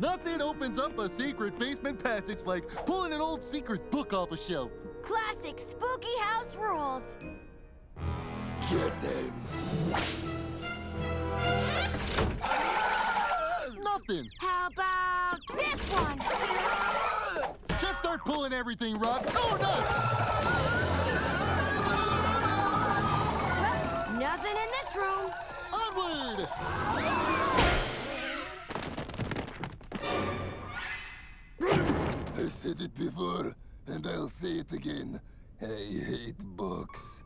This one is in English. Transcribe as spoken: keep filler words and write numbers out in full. Nothing opens up a secret basement passage like pulling an old secret book off a shelf. Classic spooky house rules. Get them. Nothing. How about this one? Just start pulling everything, Rob. Go nuts! Nothing in this room. Onward! I said it before, and I'll say it again. I hate books.